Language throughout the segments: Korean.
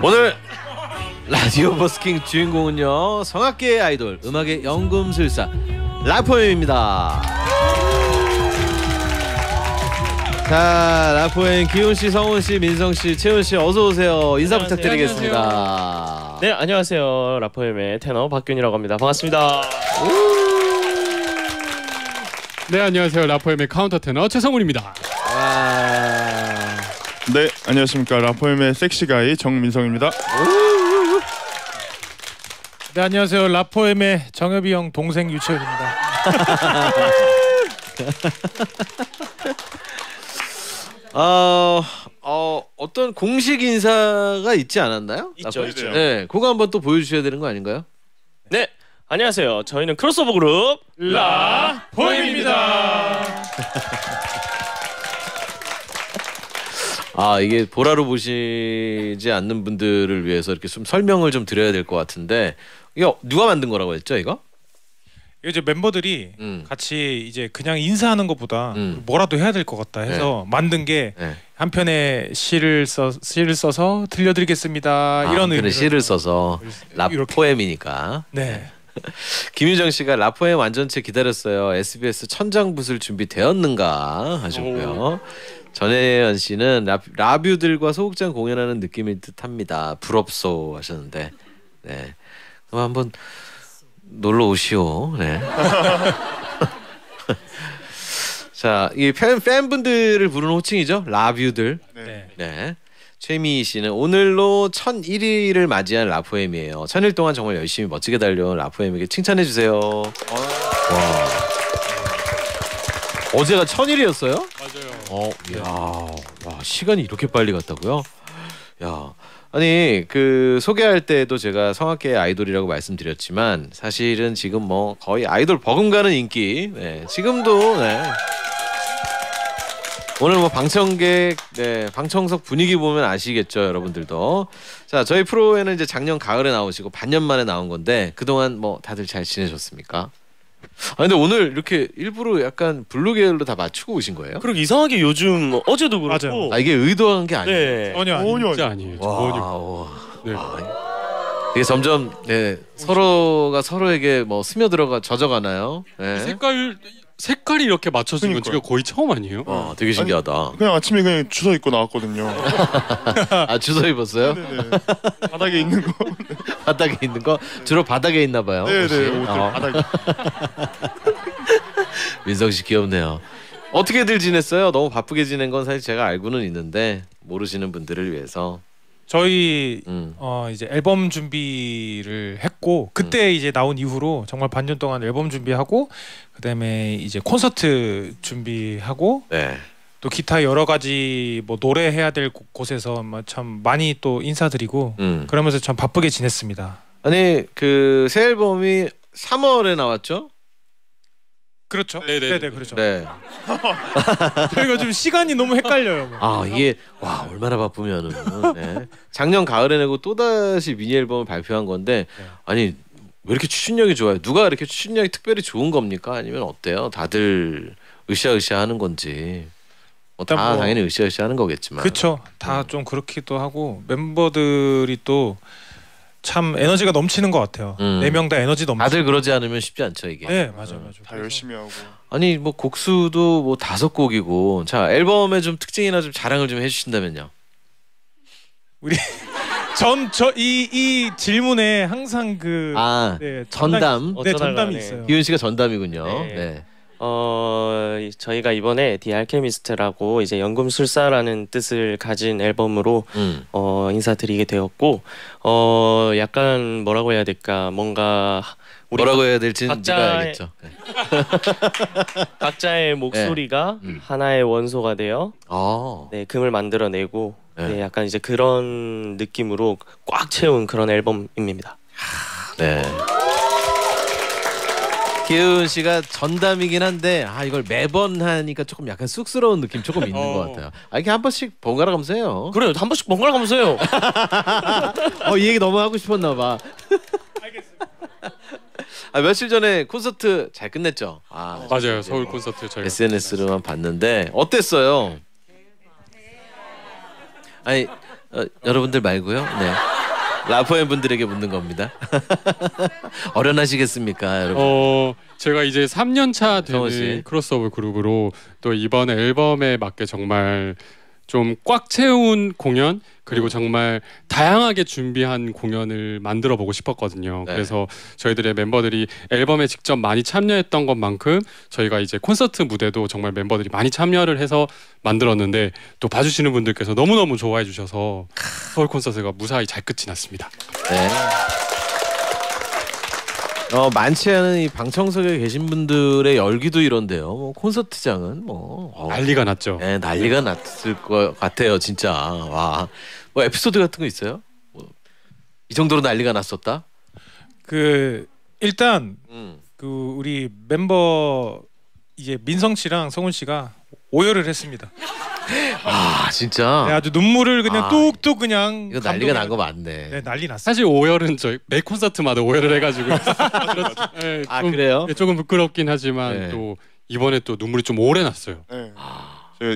오늘 라디오 버스킹 주인공은요, 성악계의 아이돌, 음악의 연금술사 라포엠입니다. 자, 라포엠 기훈씨, 성훈씨, 민성씨, 채훈씨 어서오세요. 인사 안녕하세요. 부탁드리겠습니다. 안녕하세요. 네, 안녕하세요. 라포엠의 테너 박기훈이라고 합니다. 반갑습니다. 네, 안녕하세요. 라포엠의 카운터 테너 최성훈입니다. 네, 안녕하십니까. 라포엠의 섹시가이 정민성입니다. 네, 안녕하세요. 라포엠의 정엽이 형 동생 유채훈입니다. 어떤 공식 인사가 있지 않았나요? 있죠, 있죠. 네, 그거 한번 또 보여주셔야 되는 거 아닌가요? 네, 안녕하세요. 저희는 크로스오버 그룹 라포엠입니다. 아, 이게 보라로 보시지 않는 분들을 위해서 이렇게 좀 설명을 좀 드려야 될 것 같은데, 이거 누가 만든 거라고 했죠, 이거? 이제 멤버들이 같이 이제 그냥 인사하는 것보다 뭐라도 해야 될 것 같다 해서 네. 만든 게 네. 한 편의 시를 써서 들려드리겠습니다. 아, 이런 의미로 시를 써서 라포엠이니까. 네. 김유정 씨가 라포엠 완전체 기다렸어요. SBS 천장붓을 준비되었는가 하셨고요. 전혜연 씨는 라뷰들과 소극장 공연하는 느낌일 듯합니다. 부럽소 하셨는데, 네, 그럼 한번 놀러 오시오. 네. 자, 이 팬분들을 부르는 호칭이죠. 라뷰들. 네. 네. 최미희 씨는 오늘로 1001일을 맞이한 라포엠이에요. 1000일 동안 정말 열심히 멋지게 달려온 라포엠에게 칭찬해 주세요. 와. 어제가 1000일이었어요? 맞아요. 네. 와, 시간이 이렇게 빨리 갔다고요? 야, 아니 그 소개할 때도 제가 성악계의 아이돌이라고 말씀드렸지만 사실은 지금 뭐 거의 아이돌 버금가는 인기. 네, 지금도 네. 오늘 뭐 방청객, 네, 방청석 분위기 보면 아시겠죠, 여러분들도. 자, 저희 프로에는 이제 작년 가을에 나오시고 반년 만에 나온 건데 그동안 뭐 다들 잘 지내셨습니까? 아, 근데 오늘 이렇게 일부러 약간 블루 계열로 다 맞추고 오신 거예요? 그리고 이상하게 요즘 어제도 그렇고. 아, 이게 의도한 게 아니에요. 네. 전혀 아니에요. 와, 네. 이게 점점 네, 서로가 서로에게 뭐 스며들어가 젖어가나요? 네. 색깔이 이렇게 맞춰진 건 제가 거의 처음 아니에요? 와, 되게 신기하다. 아니, 그냥 아침에 그냥 주워 입고 나왔거든요. 아, 주워 입었어요? 네네. 바닥에 있는 거. 바닥에 있는 거? 주로 바닥에 있나 봐요. 네네. 바닥에. 민성 씨 귀엽네요. 어떻게들 지냈어요? 너무 바쁘게 지낸 건 사실 제가 알고는 있는데 모르시는 분들을 위해서. 저희 이제 앨범 준비를 했고 그때 이제 나온 이후로 정말 반년 동안 앨범 준비하고 그다음에 이제 콘서트 준비하고 네. 또 기타 여러 가지 뭐 노래 해야 될 곳에서 참 많이 또 인사드리고 그러면서 참 바쁘게 지냈습니다. 아니 그 새 앨범이 3월에 나왔죠? 그렇죠. 네네 그렇죠. 네. 저희가 좀 시간이 너무 헷갈려요. 뭐. 아, 이게 와, 얼마나 바쁘면은. 네. 작년 가을에 내고 또 다시 미니 앨범을 발표한 건데 네. 아니 왜 이렇게 추진력이 좋아요? 누가 이렇게 추진력이 특별히 좋은 겁니까? 아니면 어때요? 다들 으쌰으쌰하는 건지. 다 당연히 으쌰으쌰하는 거겠지만. 그렇죠. 다 좀 그렇기도 하고 멤버들이 또. 참 에너지가 넘치는 것 같아요. 4명 다 에너지 넘치고 다들 그러지 않으면 쉽지 않죠 이게. 네, 맞아. 다 열심히 하고. 아니 뭐 곡수도 뭐 5곡이고 자 앨범의 좀 특징이나 좀 자랑을 좀 해주신다면요. 우리 이 질문에 항상 그 네, 전담이 있어요. 기훈 씨가 전담이군요. 네. 네. 저희가 이번에 디 알케미스트라고 이제 연금술사라는 뜻을 가진 앨범으로 인사드리게 되었고 약간 뭐라고 해야 될까 뭔가 우리 뭐라고 해야 될지는 네가 알겠죠. 각자의 목소리가 네. 하나의 원소가 되어 네, 금을 만들어내고 네. 네, 약간 이제 그런 느낌으로 꽉 채운 그런 앨범입니다. 네. 기훈 씨가 전담이긴 한데 아 이걸 매번 하니까 조금 약간 쑥스러운 느낌 조금 있는 것 같아요. 아, 이렇게 한 번씩 번갈아 가면서 해요. 그래요, 한 번씩 번갈아 가면서 해요. 이 얘기 너무 하고 싶었나 봐. 알겠습니다. 아, 며칠 전에 콘서트 잘 끝냈죠? 아, 맞아요. 서울 콘서트 저희가 SNS로만 봤는데 어땠어요? 아니 여러분들 말고요. 네. 라포엠 분들에게 묻는 겁니다. 어련하시겠습니까, 여러분? 제가 이제 3년 차 되는 크로스오버 그룹으로 또 이번 앨범에 맞게 정말 좀 꽉 채운 공연, 그리고 정말 다양하게 준비한 공연을 만들어 보고 싶었거든요. 네. 그래서 저희들의 멤버들이 앨범에 직접 많이 참여했던 것만큼 저희가 이제 콘서트 무대도 정말 멤버들이 많이 참여를 해서 만들었는데, 또 봐주시는 분들께서 너무너무 좋아해 주셔서 서울 콘서트가 무사히 잘 끝이 났습니다. 네. 많지 않은 이 방청석에 계신 분들의 열기도 이런데요. 뭐 콘서트장은 뭐 난리가 났죠. 네, 난리가 났을 것 같아요, 진짜. 와, 뭐 에피소드 같은 거 있어요? 뭐, 이 정도로 난리가 났었다? 그 일단 그 우리 멤버 이제 민성 씨랑 성훈 씨가 오열을 했습니다. 아 진짜. 네, 아주 눈물을 그냥 뚝뚝 그냥. 이거 난리가 난 거 맞네. 네, 난리 났어. 사실 오열은 저희 매 콘서트마다 오열을 해가지고. 네, 아 그래요? 네, 조금 부끄럽긴 하지만 네. 또 이번에 또 눈물이 좀 오래 났어요. 네.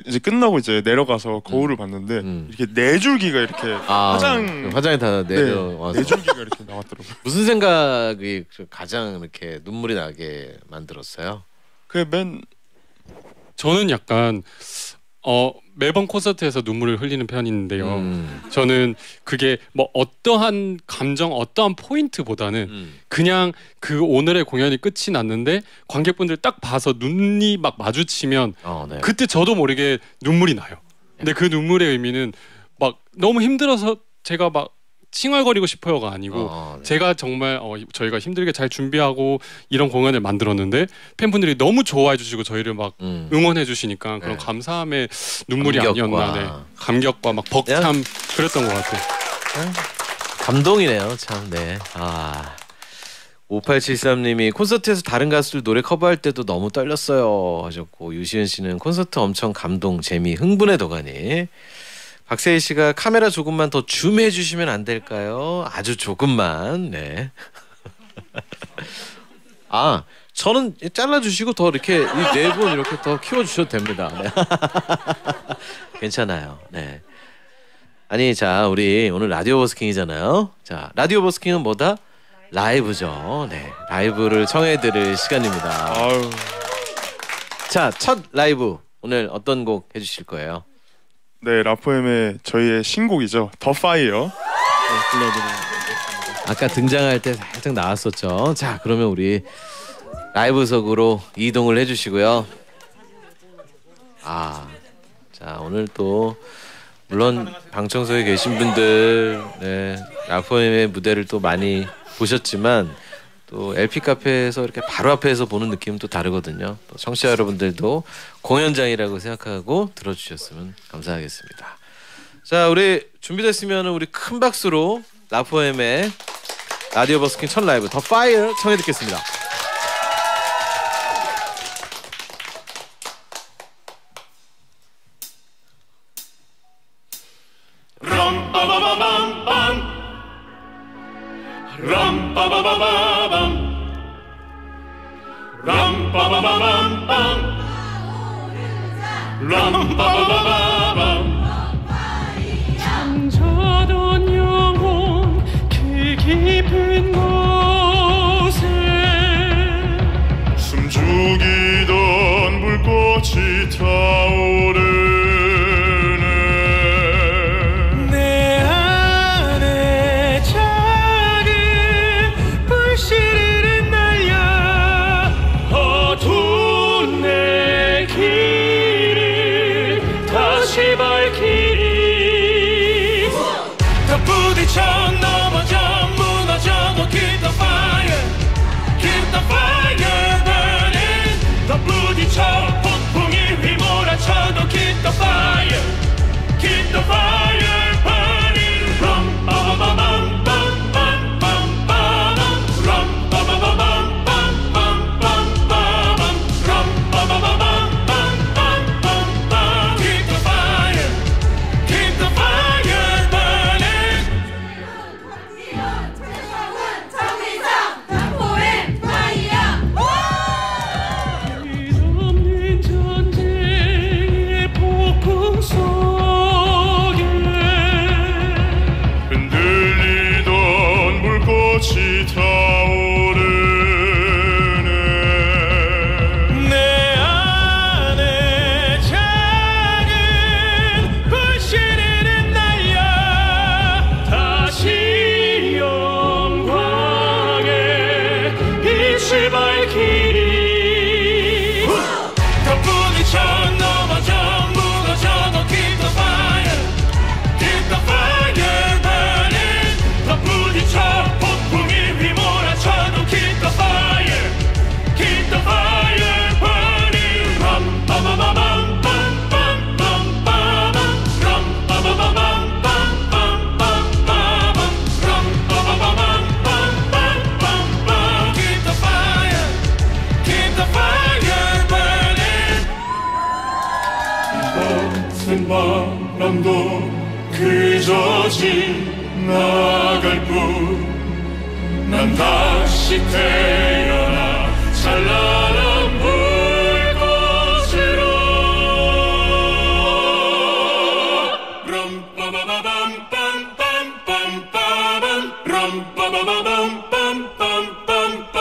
이제 끝나고 이제 내려가서 거울을 봤는데 이렇게 네 줄기가 이렇게 화장에 다 내려와서 네 줄기가 이렇게 나왔더라고요. 무슨 생각이 가장 이렇게 눈물이 나게 만들었어요? 그 맨 저는 약간 매번 콘서트에서 눈물을 흘리는 편인데요. 저는 그게 뭐 어떠한 감정, 어떠한 포인트보다는 그냥 그 오늘의 공연이 끝이 났는데 관객분들 딱 봐서 눈이 막 마주치면 네. 그때 저도 모르게 눈물이 나요. 근데 그 눈물의 의미는 막 너무 힘들어서 제가 막 칭얼거리고 싶어요가 아니고 네. 제가 정말 저희가 힘들게 잘 준비하고 이런 공연을 만들었는데 팬분들이 너무 좋아해 주시고 저희를 막 응원해 주시니까 그런 네. 감사함의 눈물이 아니었나. 네. 감격과 막 벅참 야. 그랬던 것 같아요. 감동이네요, 참. 네. 5873님이 콘서트에서 다른 가수들 노래 커버할 때도 너무 떨렸어요 하셨고, 유시은 씨는 콘서트 엄청 감동, 재미, 흥분의 도가니. 박세희 씨가 카메라 조금만 더 줌해 주시면 안 될까요? 아주 조금만. 네. 저는 잘라 주시고 더 이렇게 이 네 분 이렇게 더 키워 주셔도 됩니다. 네. 괜찮아요. 네. 아니, 자, 우리 오늘 라디오 버스킹이잖아요. 자, 라디오 버스킹은 뭐다? 라이브죠. 네. 라이브를 청해 드릴 시간입니다. 아유. 자, 첫 라이브. 오늘 어떤 곡 해 주실 거예요? 네, 라포엠의 저희의 신곡이죠. The Fire. 아까 등장할 때 살짝 나왔었죠. 자, 그러면 우리 라이브석으로 이동을 해주시고요. 자, 오늘 또 물론 방청석에 계신 분들 네, 라포엠의 무대를 또 많이 보셨지만 또 LP 카페에서 이렇게 바로 앞에서 보는 느낌은 또 다르거든요. 또 청취자 여러분들도 공연장이라고 생각하고 들어주셨으면 감사하겠습니다. 자, 우리 준비됐으면 우리 큰 박수로 라포엠의 라디오 버스킹 첫 라이브 The Fire 청해 듣겠습니다. The fire burning, the bloody 저 폭풍이 휘몰아쳐 빛을 밝히리. 더 부딪혀 넘어져 무거져 너 keep the fire, keep the fire burning. 더 부딪혀 폭풍이 휘몰아쳐도 keep the fire, keep the fire burning. 바람도 그저 지나갈 뿐 난 다시 태어나 찬란한 불꽃으로. 럼빠바밤빰빰빰빰빰빰 럼빠바밤빰빰빰빰빰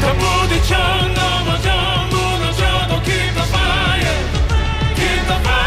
다 부딪혀 넘어져 무너져도 keep the fire, keep the fire.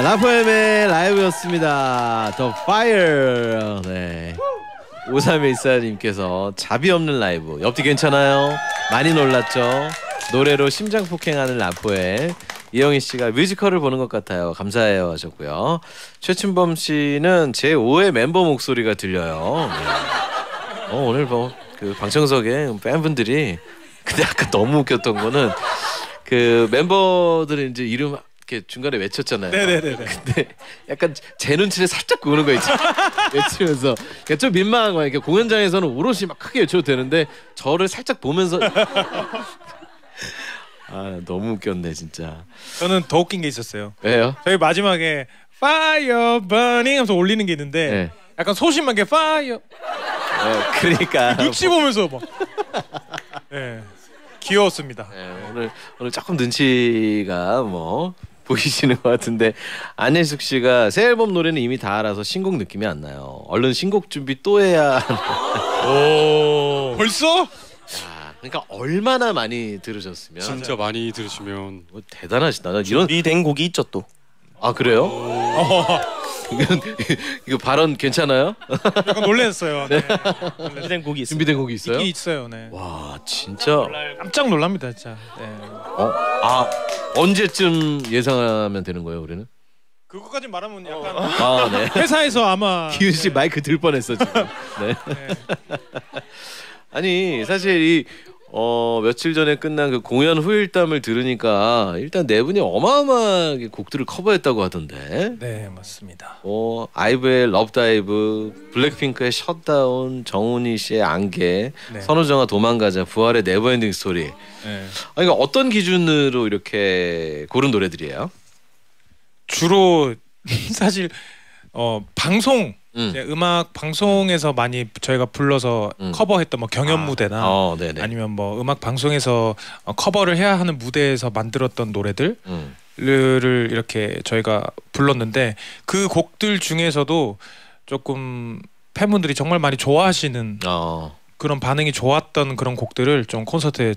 라포엠의 라이브였습니다. The Fire. 네. 5314님께서 자비 없는 라이브 옆뒤 괜찮아요? 많이 놀랐죠? 노래로 심장 폭행하는 라포엠. 이영희 씨가 뮤지컬을 보는 것 같아요. 감사해요 하셨고요. 최춘범 씨는 제 5의 멤버 목소리가 들려요. 네. 오늘 뭐 그 방청석에 팬분들이 근데 아까 너무 웃겼던 거는 그 멤버들의 이제 이름 이렇게 중간에 외쳤잖아요. 네네네. 근데 약간 제 눈치를 살짝 보는 거 있죠. 외치면서 그러니까 좀 민망한 거예요. 이렇게 공연장에서는 오롯이 막 크게 외쳐도 되는데 저를 살짝 보면서 아 너무 웃겼네 진짜. 저는 더 웃긴 게 있었어요. 왜요? 저희 마지막에 Fire Burning 하면서 올리는 게 있는데 네. 약간 소심하게 Fire. 네, 그러니까 눈치 보면서 막. 네. 귀여웠습니다. 네, 오늘 조금 눈치가 뭐. 보이시는 것 같은데 안혜숙 씨가 새 앨범 노래는 이미 다 알아서 신곡 느낌이 안 나요. 얼른 신곡 준비 또 해야. 오 벌써? 야, 그러니까 얼마나 많이 들으셨으면 진짜 많이 들으시면 뭐, 대단하시다. 이런 준비된 곡이 있죠 또. 아 그래요? 이거 발언 괜찮아요? 약간 놀랐어요. 네. 준비된 곡이 있어요. 준비된 곡이 있어요? 있긴 있어요. 네. 와 진짜 깜짝 놀랍니다 진짜. 네. 아 언제쯤 예상하면 되는 거예요 우리는? 그거까지 말하면 약간 아, 네. 회사에서 아마 기훈 씨 네. 마이크 들 뻔했어 지금. 네. 네. 아니 사실 이 며칠 전에 끝난 그 공연 후일담을 들으니까 일단 네 분이 어마어마하게 곡들을 커버했다고 하던데. 네 맞습니다. 아이브의 러브다이브, 블랙핑크의 셧다운, 정훈이 씨의 안개, 네. 선우정아 도망가자, 부활의 네버엔딩 스토리. 네. 아 이거 어떤 기준으로 이렇게 고른 노래들이에요? 주로 사실 방송. 음악 방송에서 많이 저희가 불러서 커버했던 뭐 경연 무대나 아니면 뭐 음악 방송에서 커버를 해야 하는 무대에서 만들었던 노래들을 이렇게 저희가 불렀는데 그 곡들 중에서도 조금 팬분들이 정말 많이 좋아하시는 그런 반응이 좋았던 그런 곡들을 좀 콘서트에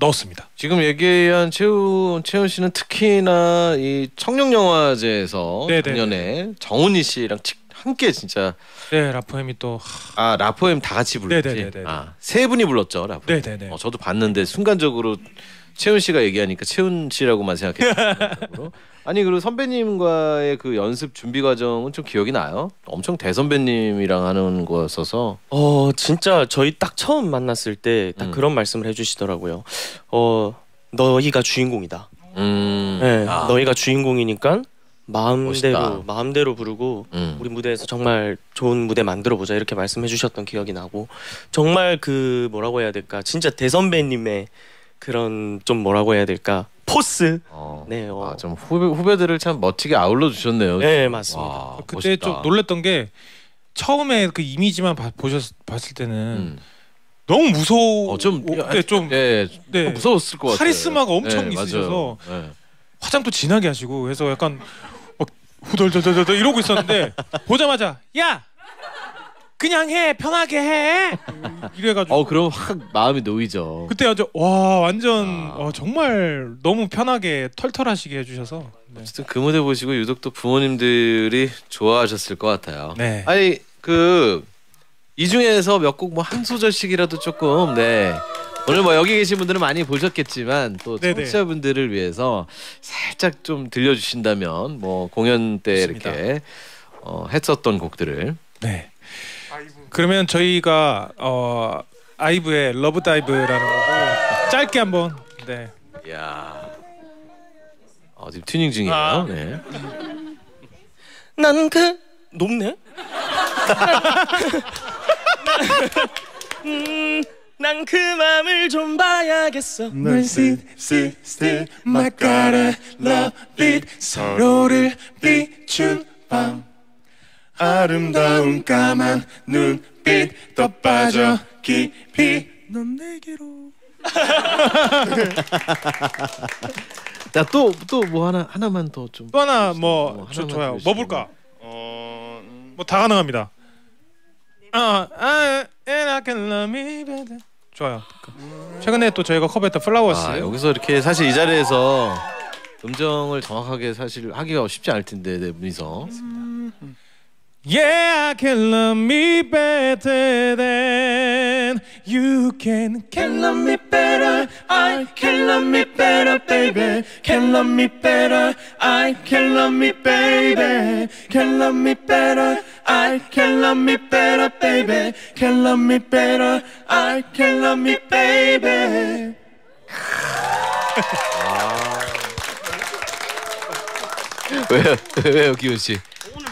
넣었습니다. 지금 얘기한 채훈 씨는 특히나 이 청룡영화제에서 작년에 정훈이 씨랑 함께 진짜 네 라포엠이 또 아 라포엠 다 같이 불렀지. 아 세 분이 불렀죠 라포엠. 네네네. 저도 봤는데 순간적으로 채훈 씨가 얘기하니까 채훈 씨라고만 생각했어요. 아니 그리고 선배님과의 그 연습 준비 과정은 좀 기억이 나요? 엄청 대선배님이랑 하는 거였어서 진짜 저희 딱 처음 만났을 때 딱 그런 말씀을 해주시더라고요. 너희가 주인공이다. 네, 너희가 주인공이니까 마음대로 부르고 우리 무대에서 정말 좋은 무대 만들어 보자 이렇게 말씀해 주셨던 기억이 나고 정말 그 뭐라고 해야 될까 진짜 대선배님의 그런 좀 뭐라고 해야 될까 포스 네, 좀 후배들을 참 멋지게 아울러 주셨네요. 네 맞습니다. 와, 그때 멋있다. 좀 놀랬던 게 처음에 그 이미지만 봤을 때는 너무 무서워. 좀 무서웠을 것 같아요. 카리스마가 엄청 있으셔서 네. 화장도 진하게 하시고 해서 약간 막 후덜덜덜덜 이러고 있었는데 보자마자 야! 그냥 해! 편하게 해! 이래가지고 그럼 확 마음이 놓이죠. 그때 아주 와 완전 정말 너무 편하게 털털하시게 해주셔서 네. 어쨌든 그 무대 보시고 유독 또 부모님들이 좋아하셨을 것 같아요. 네. 아니 이 중에서 몇 곡 뭐 한 소절씩이라도 조금 네 오늘 뭐 여기 계신 분들은 많이 보셨겠지만 또 청취자분들을 위해서 살짝 좀 들려주신다면 뭐 공연 때 좋습니다. 이렇게 했었던 곡들을 네. 그러면 저희가 아이브의 러브 다이브라는 거고 짧게 한번 네. 야. 지금 튜닝 중이에요. 네. 나는 그 높네. 난 그 맘을 좀 봐야겠어. 널 still my gotta love it. 서로를 비춘 밤. 아름다운 까만 눈빛 더 빠져 깊이 넌 내게로. 자 또 뭐 하나만 더 좀 또 하나 뭐 좋아요. 뭐 볼까? 뭐 다 가능합니다. And I can love me better. 좋아요. 최근에 또 저희가 커버했던 플라워스. 여기서 이렇게 사실 이 자리에서 음정을 정확하게 사실 하기가 쉽지 않을 텐데 네 분이서. Yeah, I can love me better than you can. Can love me better, I can love me better, baby. Can love me better, I can love me, baby. Can love me better, I can love me better, baby. Can love me better, I can love me, baby. 왜요, 기훈 씨?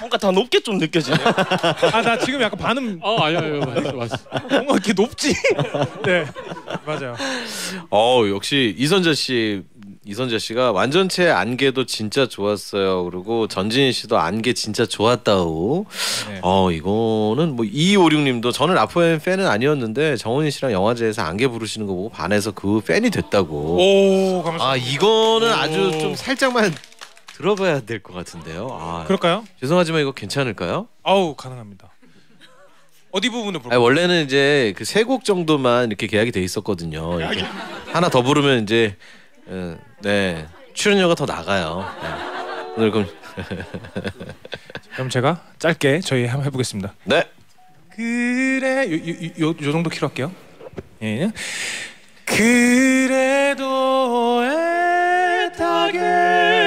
뭔가 다 높게 좀 느껴지네. 나 지금 약간 반음. 아니요, 맞았어. 뭔가 이렇게 높지. 네, 맞아요. 역시 이선자 씨가 완전체 안개도 진짜 좋았어요. 그리고 전진희 씨도 안개 진짜 좋았다고. 네. 이거는 뭐 256님도 저는 라포엠 팬은 아니었는데 정훈이 씨랑 영화제에서 안개 부르시는 거 보고 반해서 그 팬이 됐다고. 오, 감사합니다. 이거는 아주 좀 살짝만. 들어봐야 될 것 같은데요. 그럴까요? 죄송하지만 이거 괜찮을까요? 아우 가능합니다. 어디 부분을 볼까요? 원래는 이제 그 3곡 정도만 이렇게 계약이 돼 있었거든요. 이렇게 하나 더 부르면 이제 네 출연료가 더 나가요. 네. 오늘 그럼 제가 짧게 저희 한번 해보겠습니다. 네. 그래 요 정도 키로 할게요. 예. 그래도 애타게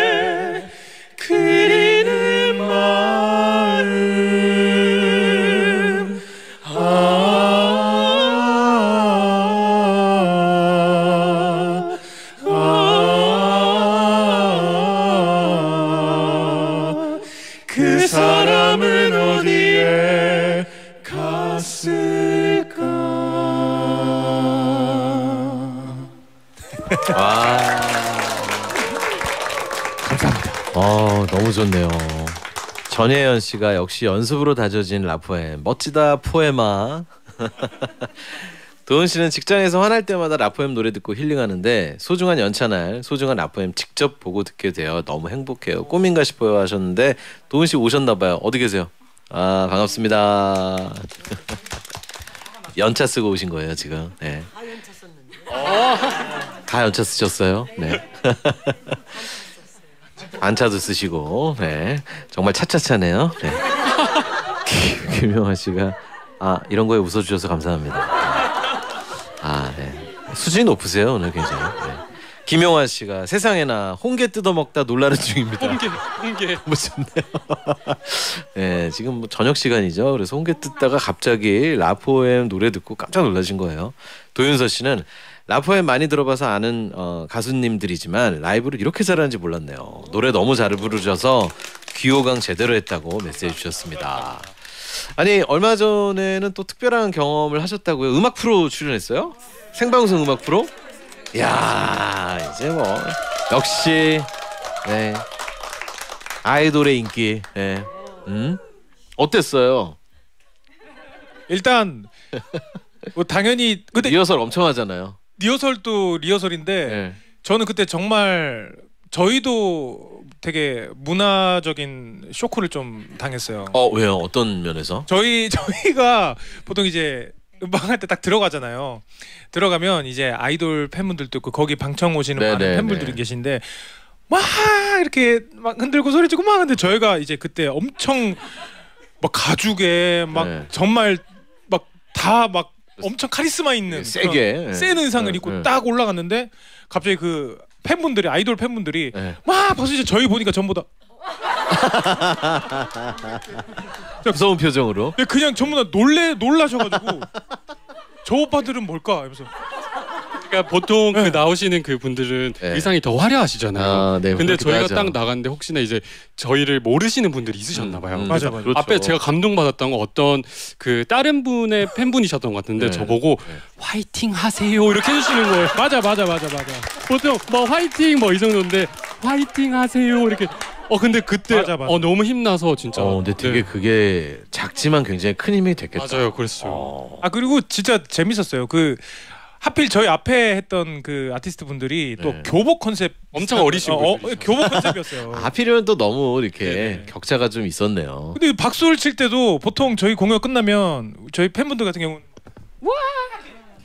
그리는 마음 그 사람은 어디에 갔을까. 너무 좋네요. 전혜연 씨가 역시 연습으로 다져진 라포엠 멋지다 포에마. 도은 씨는 직장에서 화날 때마다 라포엠 노래 듣고 힐링하는데 소중한 연차날 소중한 라포엠 직접 보고 듣게 돼요. 너무 행복해요. 꿈인가 싶어요 하셨는데 도은 씨 오셨나봐요. 어디 계세요? 반갑습니다. 연차 쓰고 오신 거예요 지금? 네. 다 연차 썼는데. 다 연차 쓰셨어요? 네. 안차도 쓰시고 네 정말 차차차네요. 네. 김영아 씨가 이런 거에 웃어주셔서 감사합니다. 네. 수준이 높으세요 오늘 굉장히. 네. 김영아 씨가 세상에나 홍게 뜯어먹다 놀라는 중입니다. 홍게 무섭네요. 네 지금 뭐 저녁 시간이죠. 그래서 홍게 뜯다가 갑자기 라포엠 노래 듣고 깜짝 놀라신 거예요. 도윤서 씨는 라포엠 많이 들어봐서 아는 가수님들이지만 라이브를 이렇게 잘하는지 몰랐네요. 노래 너무 잘 부르셔서 귀호강 제대로 했다고 메시지 주셨습니다. 아니 얼마 전에는 또 특별한 경험을 하셨다고요? 음악 프로 출연했어요? 생방송 음악 프로? 이야 이제 뭐 역시 네. 아이돌의 인기. 네. 어땠어요? 일단 뭐 당연히 그때 리허설 엄청 하잖아요. 리허설도 리허설인데 네. 저는 그때 정말 저희도 되게 문화적인 쇼크를 좀 당했어요. 왜요? 어떤 면에서? 저희가 보통 이제 음방할 때 딱 들어가잖아요. 들어가면 이제 아이돌 팬분들도 있고 거기 방청 오시는 네네, 많은 팬분들이 계신데 막 이렇게 막 흔들고 소리치고 막 근데 저희가 이제 그때 엄청 막 가죽에 막 네. 정말 막 다 막 엄청 카리스마 있는 세게 센 의상을 입고 딱 올라갔는데 갑자기 그 팬분들이 아이돌 팬분들이 막 벌써 이제 저희 보니까 전부 다 무서운 표정으로 그냥 전부 다 놀라셔가지고 저 오빠들은 뭘까? 이러면서 그러니까 보통 그 나오시는 그 분들은 의상이 더 화려하시잖아요. 네, 근데 저희가 하죠. 딱 나갔는데 혹시나 이제 저희를 모르시는 분들이 있으셨나 봐요. 맞아. 그렇죠. 앞에 제가 감동받았던 건 어떤 그 다른 분의 팬분이셨던 것 같은데 저보고 화이팅 하세요 이렇게 해주시는 거예요. 맞아. 보통 뭐 화이팅 뭐 이 정도인데 화이팅 하세요 이렇게 근데 그때 맞아. 너무 힘나서 진짜 근데 되게 그게 작지만 굉장히 큰 힘이 됐겠다. 맞아요. 그랬어요. 그리고 진짜 재밌었어요. 그 하필 저희 앞에 했던 그 아티스트 분들이 또 교복 컨셉 엄청 어리신 분들이죠. 교복 컨셉이었어요. 하필이면 또 너무 이렇게 격차가 좀 있었네요. 근데 박수를 칠 때도 보통 저희 공연 끝나면 저희 팬분들 같은 경우는 와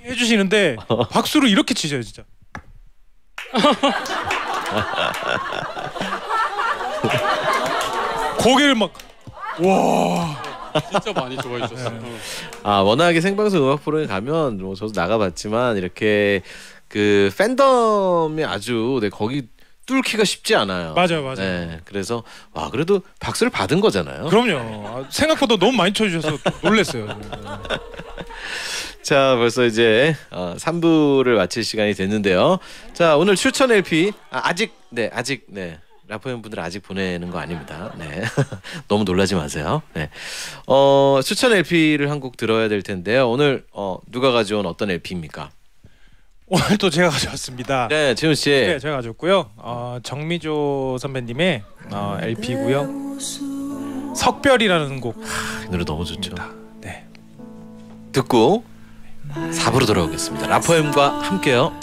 해주시는데 박수를 이렇게 치죠 진짜. 고개를 막 와 진짜 많이 좋아해 주셨어. 워낙에 생방송 음악 프로에 가면 뭐 저도 나가봤지만 이렇게 그 팬덤이 아주 거기 뚫기가 쉽지 않아요. 맞아요. 그래서 와 그래도 박수를 받은 거잖아요. 그럼요. 생각보다 너무 많이 쳐주셔서 놀랐어요. 자 벌써 이제 3부를 마칠 시간이 됐는데요. 자 오늘 추천 LP 아직 라포엠 분들 아직 보내는 거 아닙니다. 너무 놀라지 마세요. 추천 LP를 한 곡 들어야 될 텐데요. 오늘 누가 가져온 어떤 LP입니까? 오늘 또 제가 가져왔습니다. 네, 재훈 씨. 네, 제가 가져왔고요. 정미조 선배님의 LP고요. 석별이라는 곡. 이 노래 너무 좋죠. 네. 듣고 4부로 돌아오겠습니다. 라포엠과 함께요.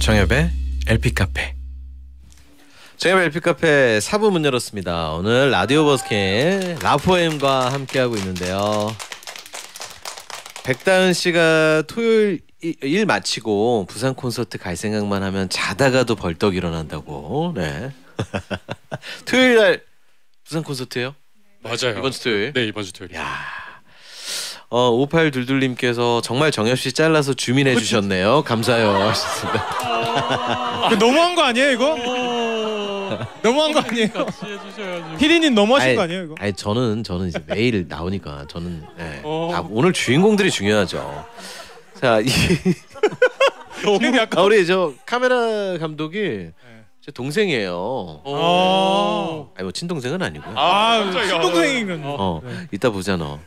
정엽의 LP카페. 정엽의 LP카페 4부 문 열었습니다. 오늘 라디오 버스킹 라포엠과 함께하고 있는데요. 백다은 씨가 토요일 일 마치고 부산 콘서트 갈 생각만 하면 자다가도 벌떡 일어난다고. 토요일 날 부산 콘서트예요? 맞아요. 이번 주 토요일? 네, 이번 주 토요일. 야. 5822님께서 정말 정엽 씨 잘라서 주민해 주셨네요. 감사해요. 너무한 거 아니에요, 이거? 너무한 거 아니에요? 같이 해주셔야죠. 피디님 너무하신 거 아니에요, 이거? 저는 이제 매일 나오니까 저는 오늘 주인공들이 중요하죠. 자, 우리 저 카메라 감독이 제 동생이에요. 친동생은 아니고요. 친동생이면 이따 보자 너.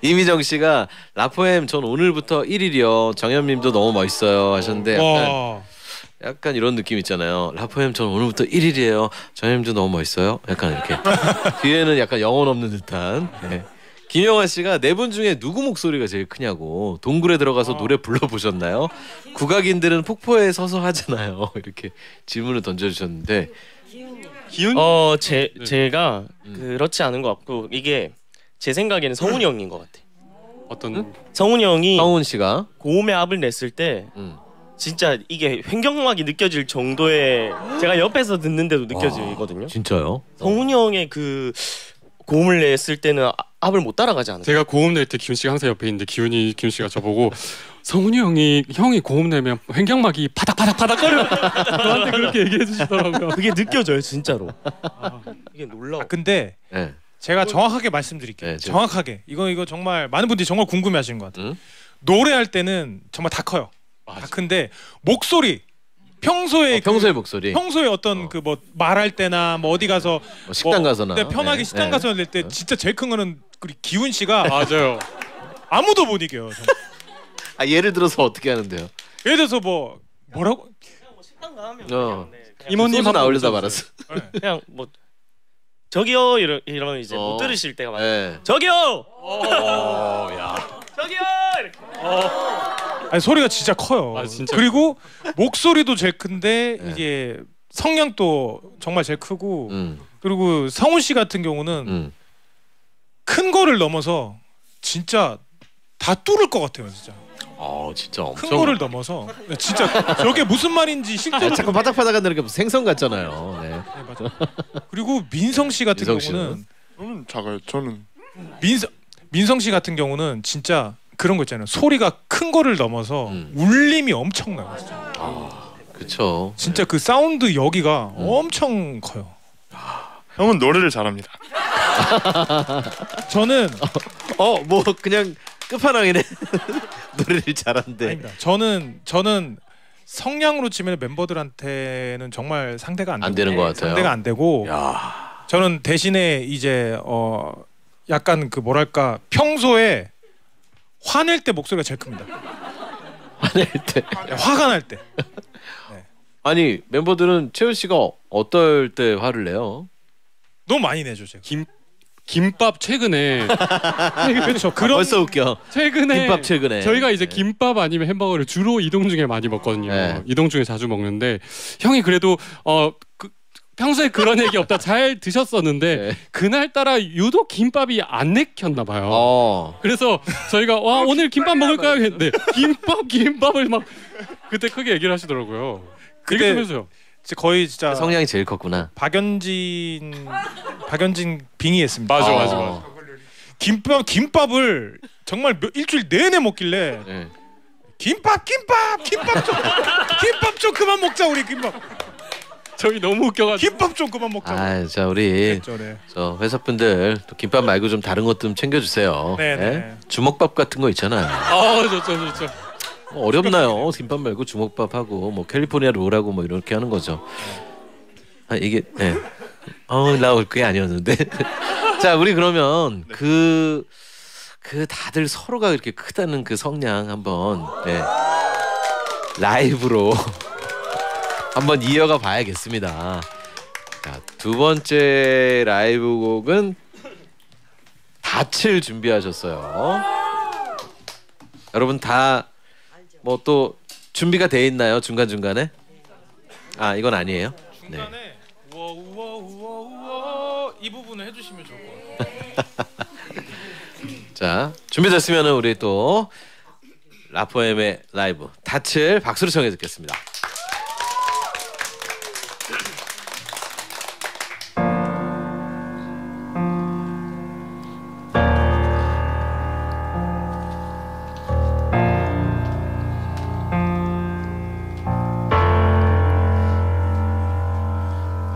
이미정 씨가 라포엠 전 오늘부터 1일이요. 정현님도 너무 멋있어요 하셨는데 약간 이런 느낌 있잖아요. 라포엠 전 오늘부터 1일이에요. 정현님도 너무 멋있어요. 약간 이렇게 뒤에는 약간 영혼 없는 듯한. 김영환 씨가 네 분 중에 누구 목소리가 제일 크냐고. 동굴에 들어가서 노래 불러보셨나요? 국악인들은 폭포에 서서 하잖아요. 이렇게 질문을 던져주셨는데 기훈? 제가 그렇지 않은 것 같고 이게 제 생각에는 성훈이 형인 것 같아. 어떤? 성훈이 형이 성훈 씨가 고음의 압을 냈을 때 진짜 이게 횡격막이 느껴질 정도의 제가 옆에서 듣는데도 느껴지거든요. 진짜요? 성훈이 형의 그 고음을 냈을 때는 압을 못 따라가지 않아요. 제가 고음 낼 때 기훈 씨가 항상 옆에 있는데 기훈 씨가 저보고 성훈이 형이 고음 내면 횡격막이 파닥파닥거려. 저한테 그렇게 얘기해 주시더라고요. 그게 느껴져요 진짜로. 이게 놀라워. 근데 제가 정확하게 말씀드릴게요. 정확하게 이거 정말 많은 분들이 정말 궁금해하시는 것 같아요. 노래할 때는 정말 다 커요. 다 큰데 목소리 평소에 평소의 목소리, 평소에 어떤 그 뭐 말할 때나 뭐 어디 가서 뭐 식당 가서나 편하게 식당 가서 낼 때 진짜 제일 큰 거는 우리 기훈 씨가 맞아요. 아무도 못 이겨요. 아 예를 들어서 어떻게 하는데요? 예를 들어서 뭐 뭐라고? 그냥 뭐 식당 가면 이모님 하나 올려다 말았어. 그냥 뭐 저기요 이러면 이제 못 들으실 때가 많아요. 저기요. 저기요. 아니 소리가 진짜 커요. 아, 진짜. 그리고 목소리도 제일 큰데 이게 성량도 정말 제일 크고 그리고 성훈 씨 같은 경우는 큰 거를 넘어서 진짜 다 뚫을 것 같아요, 진짜. 아 진짜 엄청 큰 거를 넘어서 진짜 저게 무슨 말인지 실제로 자꾸 바닥바닥 한다는 게 생선 같잖아요. 네. 네, 맞아요. 그리고 민성 씨 같은 경우는 저는 작아요. 저는 민성 씨 같은 경우는 진짜 그런 거 있잖아요. 소리가 큰 거를 넘어서 울림이 엄청나요. 진짜. 아, 그렇죠. 진짜 그 사운드 여기가 엄청 커요. 형은 노래를 잘합니다. 저는 뭐 그냥 끝판왕이네. 노래를 잘한대. 아닙니다. 저는 성량으로 치면 멤버들한테는 정말 상대가 안 되는 것 같아요. 상대가 안 되고 야. 저는 대신에 이제 약간 그 뭐랄까 평소에 화낼 때 목소리가 제일 큽니다. 화낼 때? 화가 날 때. 네. 아니 멤버들은 채훈 씨가 어떨 때 화를 내요? 너무 많이 내죠 제가. 김밥 최근에 그렇죠. 그런 벌써 웃겨. 김밥 최근에 저희가 이제 김밥 아니면 햄버거를 주로 이동 중에 많이 먹거든요. 네. 이동 중에 자주 먹는데 형이 그래도 평소에 그런 얘기 없다 잘 드셨었는데 그날따라 유독 김밥이 안 내켰나 봐요. 그래서 저희가 와 오늘 김밥 먹을까요? 했는데 김밥을 막 그때 크게 얘기를 하시더라고요. 그때 거의 진짜 성량이 제일 컸구나. 박연진 빙의했습니다. 맞아. 김밥을 정말 일주일 내내 먹길래 김밥 좀 그만 먹자 우리 김밥. 저희 너무 웃겨가지고 김밥 좀 그만 먹자. 아, 자 우리 저 회사분들 또 김밥 말고 좀 다른 것 좀 챙겨주세요. 네? 주먹밥 같은 거 있잖아요. 좋죠. 어렵나요? 김밥 말고 주먹밥하고 뭐 캘리포니아 롤하고 뭐 이렇게 하는 거죠. 아 이게 나올 그게 아니었는데. 자 우리 그러면 그 다들 서로가 이렇게 크다는 그 성량 한번 라이브로. 한번 이어가 봐야겠습니다. 자, 두 번째 라이브 곡은 닻을 준비하셨어요. 여러분 다 뭐 또 준비가 돼 있나요? 중간중간에? 아 이건 아니에요? 중간에 우와 이 부분을 해주시면 좋을 것 같아요. 자 준비됐으면 우리 또 라포엠의 라이브 닻을 박수로 청해 듣겠습니다.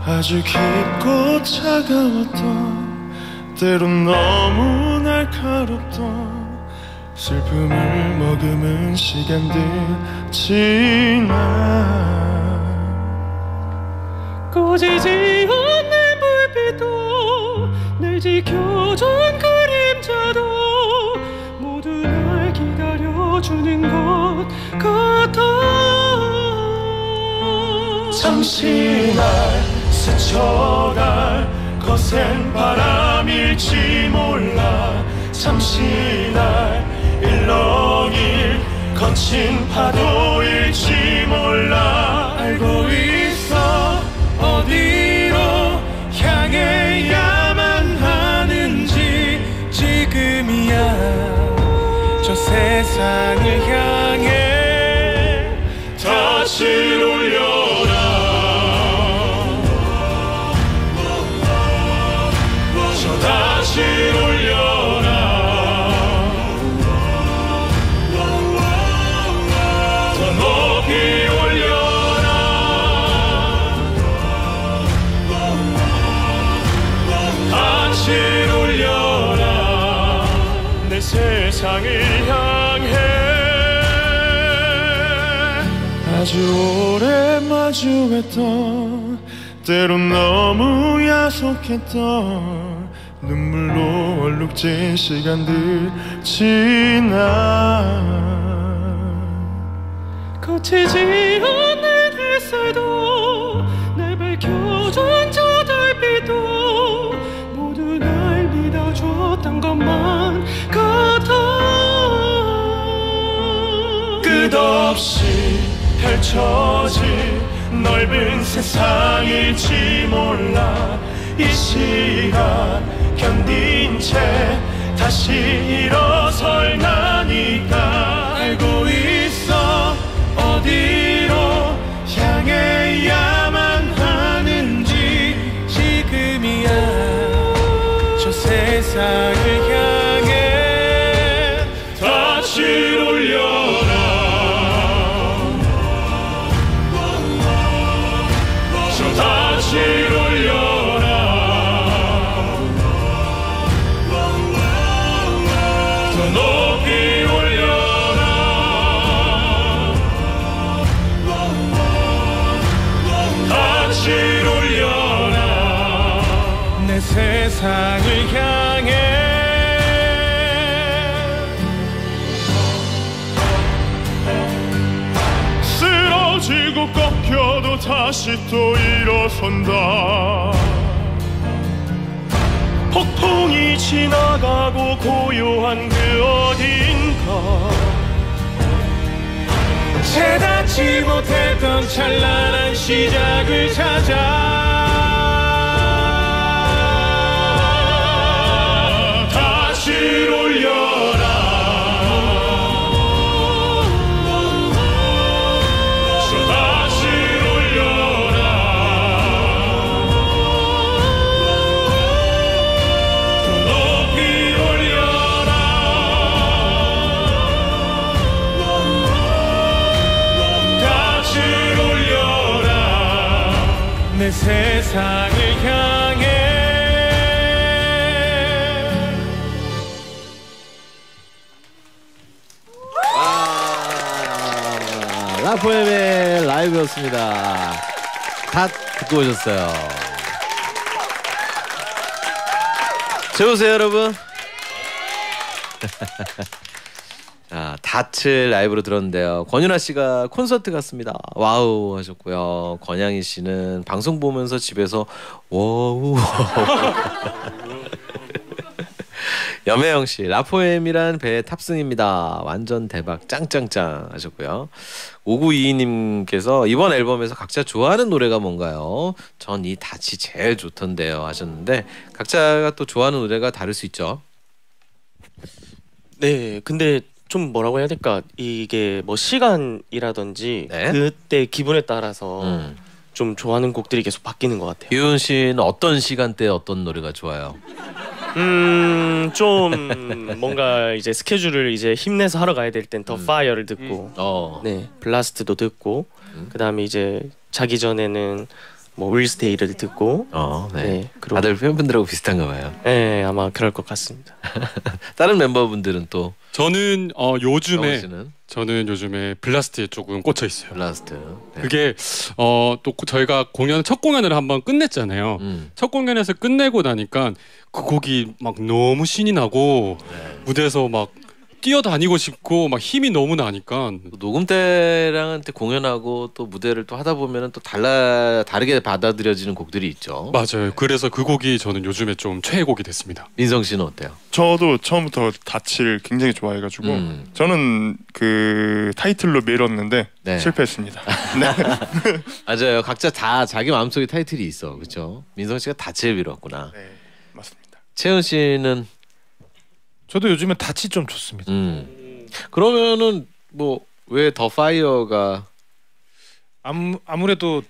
아주 깊고 차가웠던 때론 너무 날카롭던 슬픔을 머금은 시간들 지나 꺼지지 않는 불빛도 날 지켜준 그림자도 모두 날 기다려주는 것 같아. 잠시 날 스쳐갈 거센 바람일지 몰라. 잠시 날 일렁일 거친 파도일지 몰라. 알고 있어 어디로 향해야만 하는지. 지금이야 저 세상을 향해 다시 울려라. 다시 올려라. 더 높이 올려라. 다시 올려라. 내 세상을 향해. 아주 오래 마주했던, 때론 너무 야속했던, 눈물로 얼룩진 시간들 지나 거치지 않는 햇살도 날 밝혀준 저 달빛도 모두 날 믿어줬던 것만 같아. 끝없이 펼쳐진 넓은 세상일지 몰라 이 시간 견딘 채 다시 일어설 나니까 알고 있어 어디로 향해야만 하는지 지금이야 저 세상을 향해 다시 올려라. 세상을 향해 쓰러지고 꺾여도 다시 또 일어선다. 폭풍이 지나가고 고요한 그 어딘가 재닫지 못했던 찬란한 시작을 찾아 다시 올려라. 저 다시 올려라. 더 높이 올려라. 다시 올려라. 내 세상을 향해. LAPOEM의 라이브였습니다. 다 듣고 오셨어요. 좋으세요 여러분? 자, 닷을 라이브로 들었는데요. 권윤아 씨가 콘서트 갔습니다. 와우 하셨고요. 권양희 씨는 방송 보면서 집에서 워우. 염혜영 씨, 라포엠이란 배에 탑승입니다. 완전 대박 짱짱짱 하셨고요. 5922님께서 이번 앨범에서 각자 좋아하는 노래가 뭔가요? 전 이 닷이 제일 좋던데요 하셨는데 각자가 또 좋아하는 노래가 다를 수 있죠. 네, 근데 좀 뭐라고 해야 될까? 이게 뭐 시간이라든지 네? 그때 기분에 따라서 좀 좋아하는 곡들이 계속 바뀌는 것 같아요. 유은 씨는 어떤 시간대에 어떤 노래가 좋아요? 좀 뭔가 이제 스케줄을 이제 힘내서 하러 가야 될 땐 The Fire를 듣고 네 블라스트도 듣고 그 다음에 이제 자기 전에는 뭐 Will Stay를 듣고 네. 네, 그리고 다들 팬분들하고 비슷한가 봐요. 네 아마 그럴 것 같습니다. 다른 멤버분들은 또 저는 요즘에 블라스트에 조금 꽂혀 있어요. 블라스트. 네. 그게 또 저희가 첫 공연을 한번 끝냈잖아요. 첫 공연에서 끝내고 나니까 그 곡이 막 너무 신이 나고 네. 무대에서 막 뛰어다니고 싶고 막 힘이 너무 나니까 녹음 때랑 공연하고 또 무대를 또 하다 보면은 또 다르게 받아들여지는 곡들이 있죠. 맞아요. 네. 그래서 그 곡이 저는 요즘에 좀 최애곡이 됐습니다. 민성 씨는 어때요? 저도 처음부터 닷을 굉장히 좋아해가지고 저는 그 타이틀로 밀었는데 네. 실패했습니다. 네. 맞아요. 각자 다 자기 마음속에 타이틀이 있어. 그렇죠? 민성 씨가 닷을 밀었구나. 네, 맞습니다. 채은 씨는 저도 요즘에 닷이 좀 좋습니다. 그러면은 뭐 왜 더 파이어가 아무래도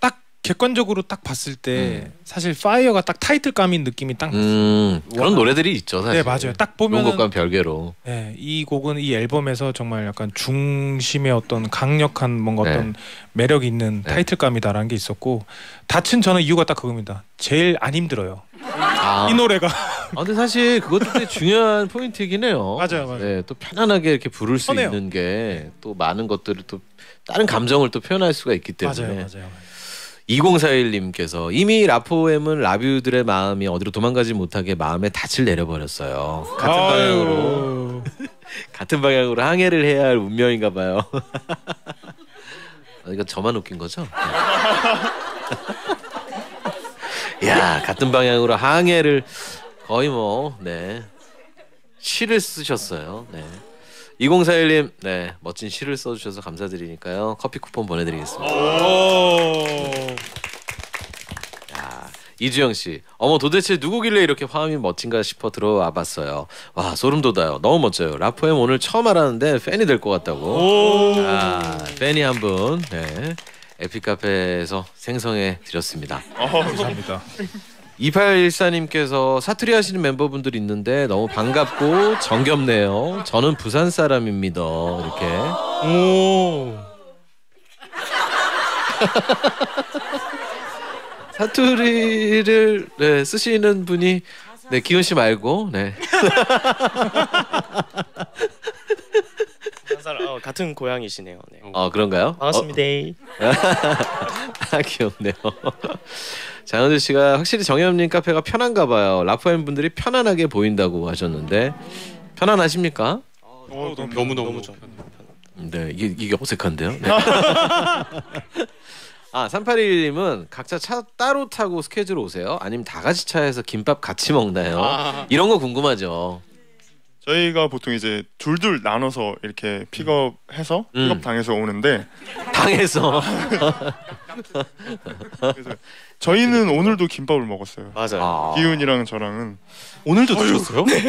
딱 객관적으로 딱 봤을 때 사실 파이어가 딱 타이틀감인 느낌이 딱 났어요. 그런 노래들이 있죠 사실. 네 맞아요. 딱 보면 이런 것과는 별개로 네, 이 곡은 이 앨범에서 정말 약간 중심의 어떤 강력한 뭔가 어떤 네. 매력 있는 네. 타이틀감이다라는 게 있었고 닷은 저는 이유가 딱 그겁니다. 제일 안 힘들어요. 아. 이 노래가 아, 근데 사실 그것도 되게 중요한 포인트이긴 해요. 맞아요, 맞아요. 네, 또 편안하게 이렇게 부를 수 편해요. 있는 게 또 많은 것들을 또 다른 감정을 또 표현할 수가 있기 때문에. 맞아요, 맞아요. 맞아요. 2041님께서 이미 라포엠은 라뷰들의 마음이 어디로 도망가지 못하게 마음에 닻을 내려버렸어요. 같은 방향으로 같은 방향으로 항해를 해야 할 운명인가 봐요. 이건 저만 웃긴 거죠? 야, 같은 방향으로 항해를 거의 뭐 네 시를 쓰셨어요. 네. 2041님 네 멋진 시를 써주셔서 감사드리니까요 커피 쿠폰 보내드리겠습니다. 야, 이주영씨 어머 도대체 누구길래 이렇게 화음이 멋진가 싶어 들어와봤어요. 와 소름돋아요. 너무 멋져요. 라포엠 오늘 처음 알았는데 팬이 될 것 같다고. 아, 팬이 한 분 네, LP카페에서 생성해 드렸습니다. 감사합니다. 2814님께서 사투리 하시는 멤버분들 있는데 너무 반갑고 정겹네요. 저는 부산 사람입니다. 이렇게. 오. 사투리를 네, 쓰시는 분이 네, 기훈 씨 말고 네. 같은 고향이시네요. 네. 어 그런가요? 반갑습니다. 아 귀엽네요. 장현주 씨가 확실히 정엽님 카페가 편한가 봐요. 라포엠 분들이 편안하게 보인다고 하셨는데 편안하십니까? 너무 편해요. 네 이게 어색한데요. 네. 아 3821님은 각자 차 따로 타고 스케줄 오세요? 아니면 다 같이 차에서 김밥 같이 먹나요? 아. 이런 거 궁금하죠. 저희가 보통 이제 줄줄 나눠서 이렇게 픽업해서 픽업 당해서 오는데 당해서 그래서 저희는 오늘도 김밥을 먹었어요. 맞아요. 아 기훈이랑 저랑은 오늘도 드셨어요? 네.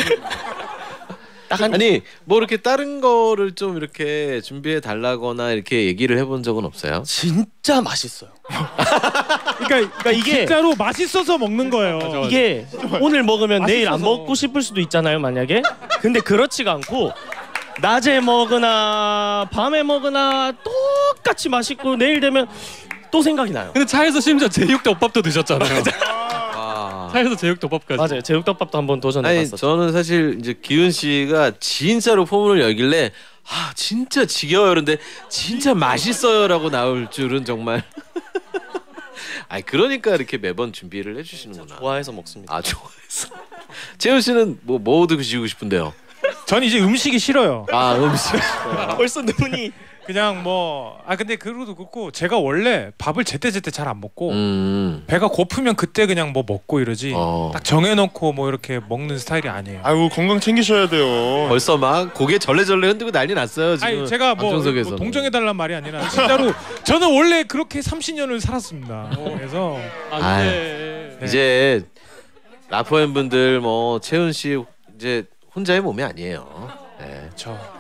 아니 뭐 이렇게 다른 거를 좀 이렇게 준비해 달라거나 이렇게 얘기를 해본 적은 없어요? 진짜 맛있어요. 그러니까 이게 진짜로 맛있어서 먹는 거예요. 맞아, 맞아. 이게 오늘 먹으면 맛있어서. 내일 안 먹고 싶을 수도 있잖아요 만약에. 근데 그렇지가 않고 낮에 먹으나 밤에 먹으나 똑같이 맛있고 내일 되면 또 생각이 나요. 근데 차에서 심지어 제육덮밥도 드셨잖아요. 차에서 제육덮밥까지. 맞아요. 제육덮밥도 한번 도전해봤었죠. 저는 사실 이제 기훈 씨가 진짜로 포문을 열길래 아 진짜 지겨워요. 그런데 진짜 맛있어요라고 나올 줄은 정말. 아니 그러니까 이렇게 매번 준비를 해주시는구나. 좋아해서 먹습니다. 아 좋아해서. 채훈 씨는 뭐 드시고 싶은데요? 전 이제 음식이 싫어요. 아 음식. 벌써 눈이. 그냥 뭐 아 근데 그러고도 그렇고 제가 원래 밥을 제때 잘 안 먹고 배가 고프면 그때 그냥 뭐 먹고 이러지 딱 정해놓고 뭐 이렇게 먹는 스타일이 아니에요. 아유 건강 챙기셔야 돼요. 벌써 막 고개 절레절레 흔들고 난리 났어요 지금. 아니 제가 뭐 동정해달란 말이 아니라 진짜로 저는 원래 그렇게 30년을 살았습니다. 그래서 아, 네. 이제 라포엠 분들 뭐 채훈 씨 이제 혼자의 몸이 아니에요. 네. 그렇죠.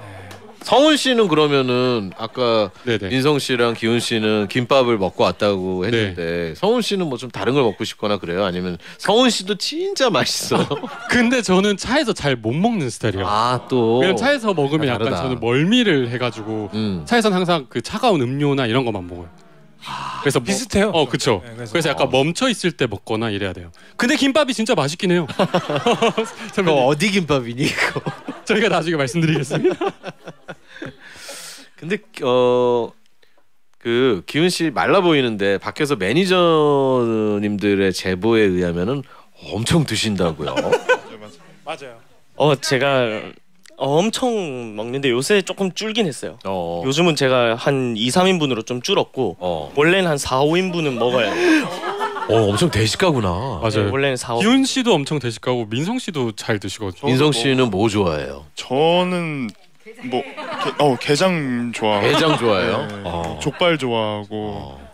성훈 씨는 그러면은 아까 네네. 민성 씨랑 기훈 씨는 김밥을 먹고 왔다고 했는데 네. 성훈 씨는 뭐 좀 다른 걸 먹고 싶거나 그래요? 아니면 성훈 씨도 진짜 맛있어요? 근데 저는 차에서 잘 못 먹는 스타일이에요. 아 또 그냥 차에서 먹으면 약간 저는 멀미를 해가지고 차에서는 항상 그 차가운 음료나 이런 거만 먹어요. 그래서 비슷해요. 어 그렇죠. 네, 그래서 약간 멈춰 있을 때 먹거나 이래야 돼요. 근데 김밥이 진짜 맛있긴 해요. 선배님. 어디 김밥이니 이거? 저희가 나중에 말씀드리겠습니다. 근데 그 기훈 씨 말라 보이는데 밖에서 매니저님들의 제보에 의하면은 엄청 드신다고요. 맞아요. 제가 엄청 먹는데 요새 조금 줄긴 했어요. 요즘은 제가 한 2~3인분으로 좀 줄었고 원래는 한 4~5인분은 먹어요. 엄청 대식가구나. 맞아요. 네, 원래는 4~5. 기훈 씨도 엄청 대식가고 민성 씨도 잘 드시거든요. 민성 씨는 뭐 좋아해요? 저는 게장 좋아. 게장 좋아해요? 네, 족발 좋아하고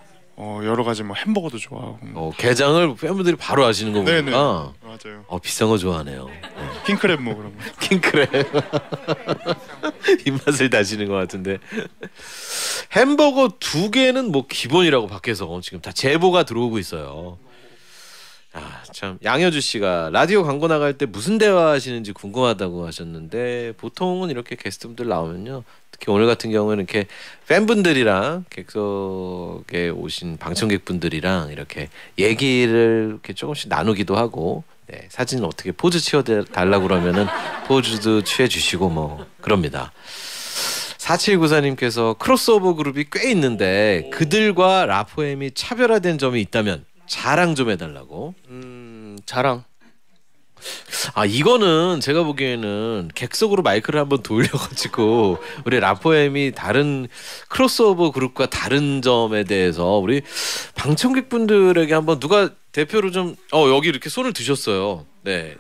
여러 가지 뭐 햄버거도 좋아하고. 게장을 팬분들이 바로 아시는 거 보니까. 네네. 맞아요. 비싼 거 좋아하네요. 네. 킹크랩 뭐 그런 거. 킹크랩. 입맛을 다지는 것 같은데. 햄버거 2개는 뭐 기본이라고 밖에서 지금 다 제보가 들어오고 있어요. 아 참 양효주 씨가 라디오 광고 나갈 때 무슨 대화하시는지 궁금하다고 하셨는데 보통은 이렇게 게스트분들 나오면요 특히 오늘 같은 경우는 이렇게 팬분들이랑 객석에 오신 방청객분들이랑 이렇게 얘기를 이렇게 조금씩 나누기도 하고 네, 사진을 어떻게 포즈 취해달라고 그러면은 포즈도 취해주시고 뭐 그럽니다. 4794님께서 크로스오버 그룹이 꽤 있는데 그들과 라포엠이 차별화된 점이 있다면 자랑 좀 해달라고. 자랑. 아 이거는 제가 보기에는 객석으로 마이크를 한번 돌려가지고 우리 라포엠이 다른 크로스오버 그룹과 다른 점에 대해서 우리 방청객분들에게 한번 누가 대표로 좀 여기 이렇게 손을 드셨어요. 네.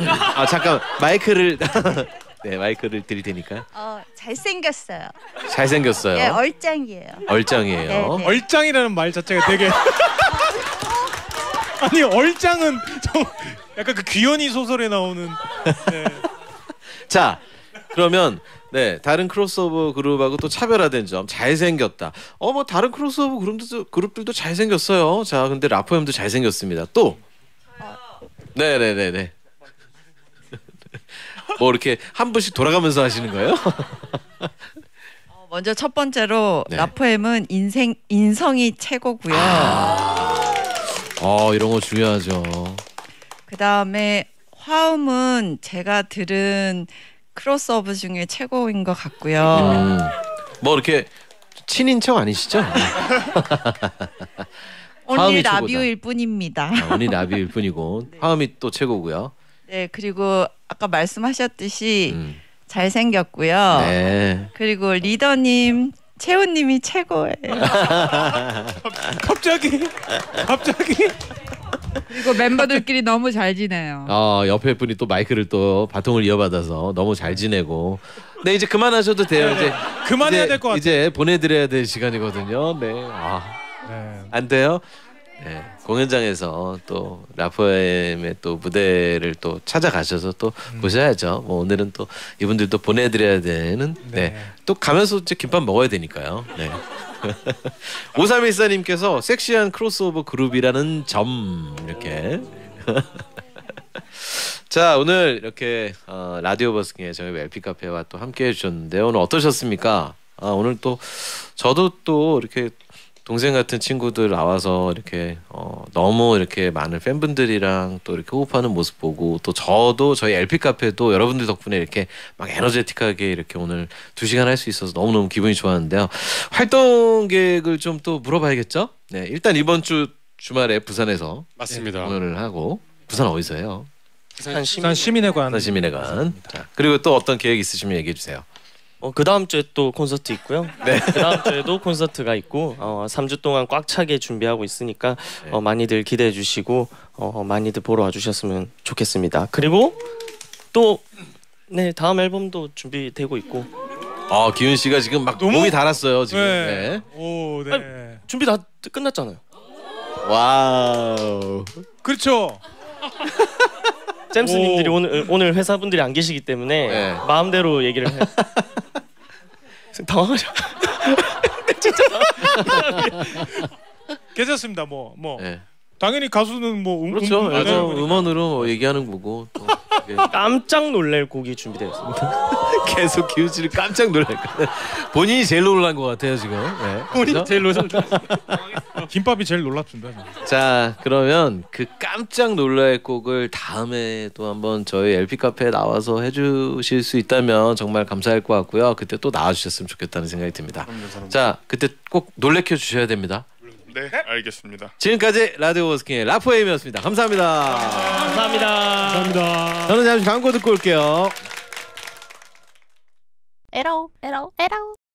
아 잠깐 마이크를 네 마이크를 드릴 테니까. 잘생겼어요. 잘생겼어요. 네, 얼짱이에요. 얼짱이에요. 네, 네. 얼짱이라는 말 자체가 되게. 아니 얼짱은 좀 약간 그 귀연이 소설에 나오는. 네. 자 그러면 네 다른 크로스오버 그룹하고 또 차별화된 점 잘생겼다. 뭐 다른 크로스오버 그룹들도 잘생겼어요. 자 근데 라포엠도 잘생겼습니다. 또 네네네네 뭐 이렇게 한 분씩 돌아가면서 하시는 거예요? 먼저 첫 번째로 네. 라포엠은 인성이 최고고요. 이런 거 중요하죠. 그 다음에 화음은 제가 들은 크로스오버 중에 최고인 것 같고요. 뭐 이렇게 친인척 아니시죠? 언니 라비오일 뿐입니다. 언니 라비오일 뿐이고 네. 화음이 또 최고고요. 네 그리고 아까 말씀하셨듯이 잘생겼고요. 네. 그리고 리더님 채훈님이 최고예요. 갑자기 그리고 멤버들끼리 너무 잘 지내요. 옆에 분이 또 마이크를 또 바통을 이어받아서 너무 잘 지내고. 네 이제 그만하셔도 돼요. 이제 그만해야 될 것 같아요. 이제 보내드려야 될 시간이거든요. 네. 네. 안 돼요? 네. 공연장에서 또 라포엠의 또 무대를 또 찾아가셔서 또 보셔야죠. 뭐 오늘은 또 이분들도 보내드려야 되는. 네. 또 가면서 이제 김밥 먹어야 되니까요. 네. 5314님께서 섹시한 크로스오버 그룹이라는 점 이렇게. 자 오늘 이렇게 라디오 버스킹의 정엽의 LP카페와 또 함께해 주셨는데 오늘 어떠셨습니까? 오늘 또 저도 또 이렇게 동생 같은 친구들 나와서 이렇게 너무 이렇게 많은 팬분들이랑 또 이렇게 호흡하는 모습 보고 또 저도 저희 LP카페도 여러분들 덕분에 이렇게 막 에너제틱하게 이렇게 오늘 2시간 할 수 있어서 너무너무 기분이 좋았는데요. 활동 계획을 좀 또 물어봐야겠죠? 네, 일단 이번 주 주말에 부산에서 맞습니다. 공연을 하고 부산 어디서 해요? 부산 시민회관. 부산 시민회관. 자, 그리고 또 어떤 계획 있으시면 얘기해 주세요. 그 다음 주에 또 콘서트 있고요. 네. 그 다음 주에도 콘서트가 있고 3주 동안 꽉 차게 준비하고 있으니까 네. 많이들 기대해 주시고 많이들 보러 와주셨으면 좋겠습니다. 그리고 또 네 다음 앨범도 준비되고 있고. 기훈 씨가 지금 막 너무... 몸이 달았어요 지금. 네. 네. 오, 네. 아니, 준비 다 끝났잖아요. 와우. 그렇죠. 잼스님들이 오늘 회사분들이 안 계시기 때문에 네. 마음대로 얘기를 해요. 당황하죠. 진짜 괜찮습니다. 네. 당연히 가수는 그렇죠. 음원으로 뭐 얘기하는 거고. 또 깜짝 놀랄 곡이 준비되었습니다. 계속 기훈 씨를 깜짝 놀랄까. 본인이 제일 놀란 것 같아요 지금. 네. 본인이 제일 놀랐다. 김밥이 제일 놀랍습니다. 자 그러면 그 깜짝 놀랄 곡을 다음에 또 한번 저희 LP카페에 나와서 해주실 수 있다면 정말 감사할 것 같고요. 그때 또 나와주셨으면 좋겠다는 생각이 듭니다. 자 그때 꼭 놀래켜 주셔야 됩니다. 네 알겠습니다. 지금까지 라디오 버스킹의 라포엠이었습니다. 감사합니다. 감사합니다. 감사합니다. 저는 잠시 광고 듣고 올게요. 에라오 에라오 에라오.